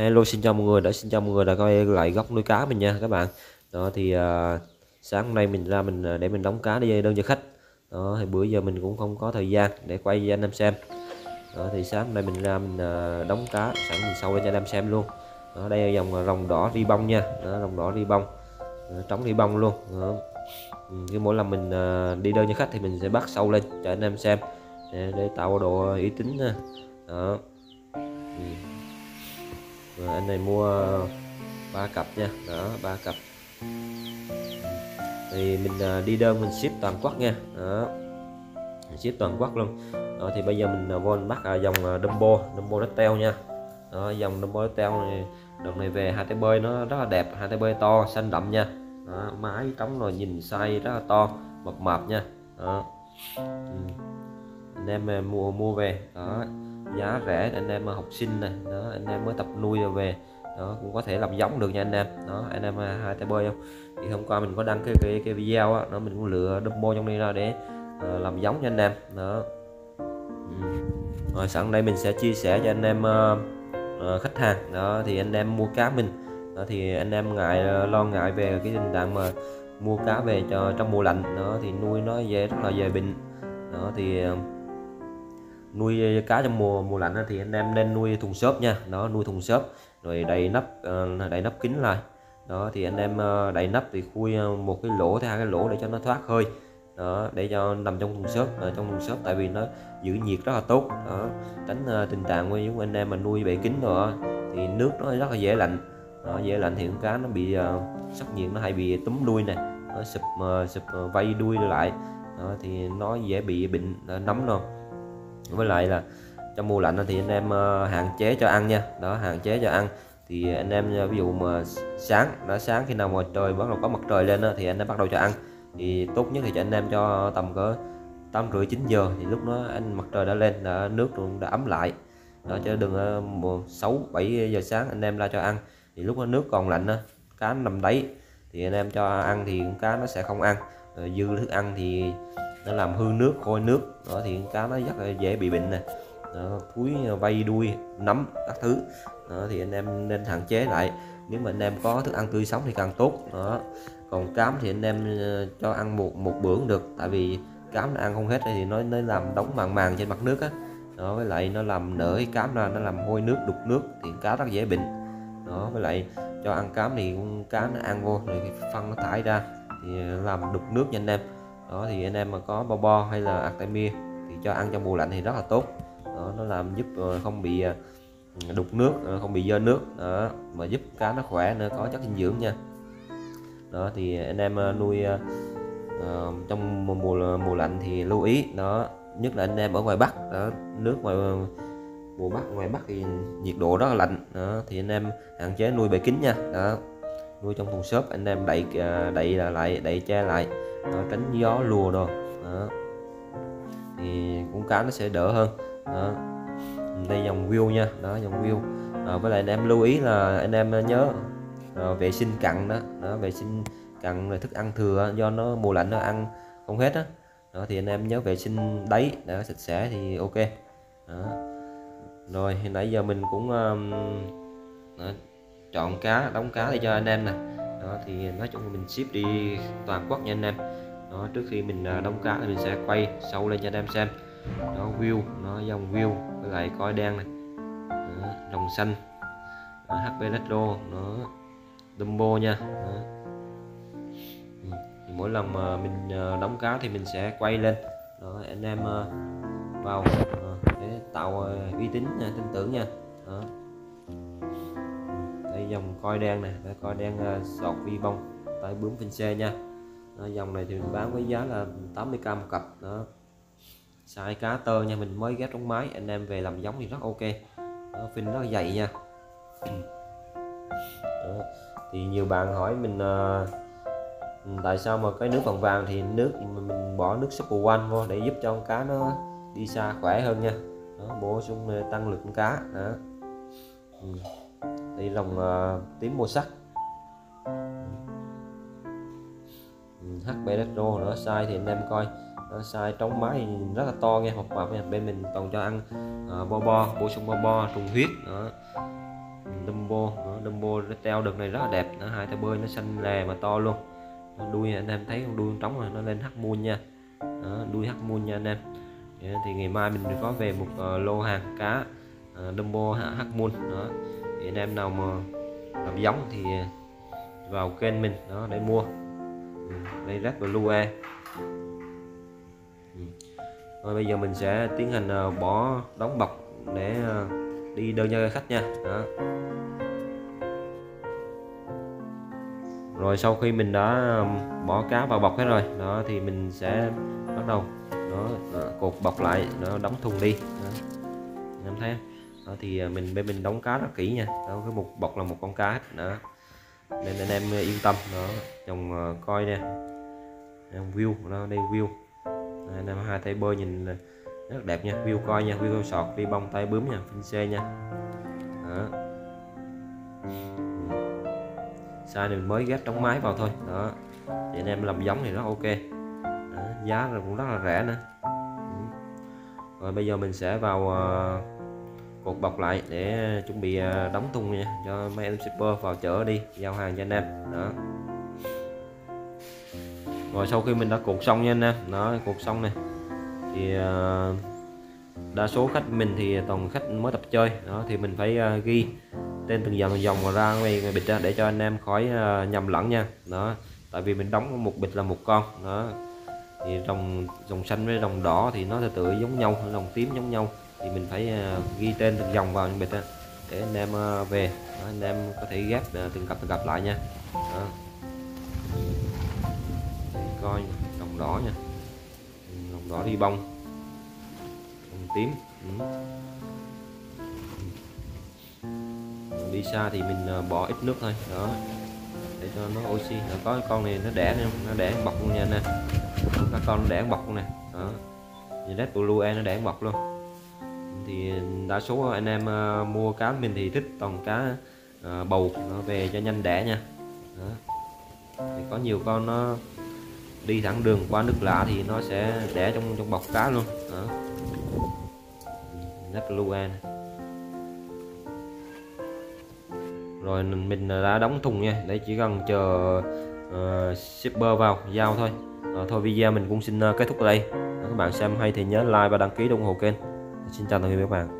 Hello, xin chào mọi người đã coi lại góc nuôi cá mình nha các bạn. Đó thì sáng hôm nay mình ra để mình đóng cá để đơn cho khách. Đó thì bữa giờ mình cũng không có thời gian để quay cho anh em xem. Đó thì sáng hôm nay mình ra mình đóng cá sẵn mình sâu lên cho anh em xem luôn. Đó, đây là dòng rồng đỏ ribong nha. Đó, rồng đỏ ribong, trống ribong luôn. Đó. Cứ mỗi lần mình đi đơn cho khách thì mình sẽ bắt sâu lên cho anh em xem để tạo độ uy tín ha. Đó. Rồi, anh này mua 3 cặp nha, đó 3 cặp. Thì mình đi đơn mình ship toàn quốc nha, đó. Mình ship toàn quốc luôn. Đó, thì bây giờ mình vô bắt dòng Dumbo Redtail nha. Đó, dòng Dumbo Redtail này đợt này về hai tay bơi nó rất là đẹp, hai tay bơi to xanh đậm nha. Đó, mái trống rồi nhìn size rất là to, mập mạp nha. Đó. Anh em mua về đó. Giá rẻ, anh em học sinh này đó, anh em mới tập nuôi rồi về đó cũng có thể làm giống được nha anh em. Đó, anh em hai tay bơi không thì hôm qua mình có đăng cái video đó, mình cũng lựa Dumbo trong đây ra để làm giống nha anh em. Đó. Rồi sẵn đây mình sẽ chia sẻ cho anh em khách hàng. Đó thì anh em mua cá mình đó, thì anh em lo ngại về cái tình trạng mà mua cá về cho trong mùa lạnh đó thì nuôi nó dễ rất là dễ bệnh. Đó thì nuôi cá trong mùa lạnh thì anh em nên nuôi thùng xốp nha. Nó nuôi thùng xốp rồi đậy nắp kín lại. Đó thì anh em đậy nắp thì khui một cái lỗ hay hai cái lỗ để cho nó thoát hơi. Đó, để cho nằm trong thùng xốp, tại vì nó giữ nhiệt rất là tốt. Đó, tránh tình trạng với anh em mà nuôi bể kín rồi thì nước nó rất là dễ lạnh. Đó, dễ lạnh thì con cá nó bị sốc nhiệt, nó hay bị túm đuôi này, nó sụp vây đuôi lại. Đó, thì nó dễ bị bệnh nấm luôn. Với lại là trong mùa lạnh thì anh em hạn chế cho ăn nha. Đó, hạn chế cho ăn thì anh em ví dụ mà sáng khi nào mà trời bắt đầu có mặt trời lên thì anh em bắt đầu cho ăn, thì tốt nhất thì cho anh em cho tầm cỡ 8 rưỡi 9 giờ, thì lúc đó mặt trời đã lên, nước cũng đã ấm lại. Đó, chứ đừng 6-7 giờ sáng anh em ra cho ăn thì lúc đó nước còn lạnh cá nằm đáy thì anh em cho ăn thì cá nó sẽ không ăn, dư thức ăn thì nó làm hư nước, khôi nước. Đó thì cá nó rất là dễ bị bệnh nè, thúi vây đuôi nấm các thứ. Đó, thì anh em nên hạn chế lại. Nếu mà anh em có thức ăn tươi sống thì càng tốt. Đó, còn cám thì anh em cho ăn một bữa cũng được, tại vì cám nó ăn không hết thì nó làm đóng màng trên mặt nước á. Đó, với lại nó làm nở cái cám ra, nó làm hôi nước, đục nước thì cá rất dễ bệnh. Đó, với lại cho ăn cám thì cá nó ăn vô rồi cái phân nó thải ra thì làm đục nước nha anh em. Đó thì anh em mà có bo bo hay là Artemia thì cho ăn trong mùa lạnh thì rất là tốt. Đó, nó làm giúp không bị đục nước, không bị dơ nước. Đó, mà giúp cá nó khỏe nữa, có chất dinh dưỡng nha. Đó thì anh em nuôi trong mùa lạnh thì lưu ý. Đó, nhất là anh em ở ngoài Bắc. Đó, nước ngoài Bắc thì nhiệt độ rất là lạnh. Đó, thì anh em hạn chế nuôi bể kính nha. Đó, nuôi trong thùng xốp, anh em đậy che lại. Đó, tránh gió lùa rồi thì con cá nó sẽ đỡ hơn. Đó, đây dòng Will nha. Đó, dòng Will. Với lại anh em lưu ý là anh em nhớ vệ sinh cặn. Đó, vệ sinh cặn là thức ăn thừa, do nó mùa lạnh nó ăn không hết đó. Đó thì anh em nhớ vệ sinh đáy để sạch sẽ thì ok. Đó. Rồi thì nãy giờ mình cũng chọn cá, đóng cá để cho anh em nè. Đó thì nói chung mình ship đi toàn quốc nha anh em. Đó, trước khi mình đóng cá thì mình sẽ quay sâu lên cho anh em xem. Đó, Will, nó dòng Will với lại coi đen này. Đó, đồng xanh. Đó, HP Retro, nó Dumbo nha. Đó. Mỗi lần mà mình đóng cá thì mình sẽ quay lên. Đó, anh em vào để tạo uy tín nha, tin tưởng nha. Đó. Dòng coi đen này, coi đen sọt vi bông tay bướm Vince nha. Đó, dòng này thì mình bán với giá là 80k một cặp. Đó, size cá tơ nha, mình mới ghép trong máy, anh em về làm giống thì rất ok. Đó, phim nó dày nha. Đó, thì nhiều bạn hỏi mình tại sao mà cái nước còn vàng thì mình bỏ nước Super One vô để giúp cho con cá nó đi xa khỏe hơn nha. Đó, bổ sung tăng lực con cá. Đó. Thì lòng tím màu sắc HP Retro nữa. Size thì anh em coi, size trống mái thì rất là to nghe, hộp mập nha. Bên mình toàn cho ăn bo bo, bổ sung bo bo trùng huyết. Đó, Dumbo. Dumbo treo đực này rất là đẹp, nó hai tay bơi nó xanh lè và to luôn. Đuôi anh em thấy con đuôi trống rồi, nó lên hắc mun nha. Đó, đuôi hắc mun nha anh em. Thì ngày mai mình có về một lô hàng cá Dumbo hắc mun đó. Thì anh em nào mà làm giống thì vào kênh mình đó để mua. Đây rất là Blue. Rồi bây giờ mình sẽ tiến hành bỏ đóng bọc để đi đơn cho khách nha. Đó. Rồi sau khi mình đã bỏ cá vào bọc hết rồi đó thì mình sẽ bắt đầu nó cột bọc lại, nó đóng thùng đi. Anh em thấy đó, thì bên mình đóng cá rất kỹ nha. Đó, cái một bọc là một con cá hết đó. Nên anh em yên tâm đó, chồng coi nè. View nó đây, view. Anh em hai tay bơi nhìn rất đẹp nha, view coi nha, view sọt, đi bông tay bướm nha, phinh xê nha. Đó. Sai này mình mới ghép đóng máy vào thôi. Đó. Để anh em làm giống thì nó ok. Đó. Giá là cũng rất là rẻ nữa. Rồi bây giờ mình sẽ vào cột bọc lại để chuẩn bị đóng thùng nha, cho mấy em shipper vào chở đi giao hàng cho anh em. Đó. Rồi sau khi mình đã cột xong nha anh em, nó cột xong này thì đa số khách mình thì toàn khách mới tập chơi đó, thì mình phải ghi tên từng dòng mà ra ngoài bịch ra để cho anh em khỏi nhầm lẫn nha. Đó, tại vì mình đóng một bịch là một con đó, thì dòng xanh với dòng đỏ thì nó tự giống nhau, dòng tím giống nhau, thì mình phải ghi tên từng dòng vào bịch đó, để anh em về đó, anh em có thể ghép từng cặp lại nha. Đó. Coi dòng đỏ nha, dòng đỏ đi bông, dòng tím. Đi xa thì mình bỏ ít nước thôi đó, để cho nó oxy. Nó có con này nó đẻ không, nó đẻ bọc luôn nha nè, các con nó đẻ bọc luôn nè. Đó, Red Blue nó đẻ bọc luôn. Thì đa số anh em mua cá mình thì thích toàn cá bầu nó về cho nhanh đẻ nha. Đó. Thì có nhiều con nó đi thẳng đường qua nước lạ thì nó sẽ đẻ trong bọc cá luôn. Đó. Red Blue. Rồi mình đã đóng thùng nha, để chỉ cần chờ shipper vào giao thôi. Thôi video mình cũng xin kết thúc ở đây. Nếu các bạn xem hay thì nhớ like và đăng ký ủng hộ kênh. Xin chào tạm biệt các bạn.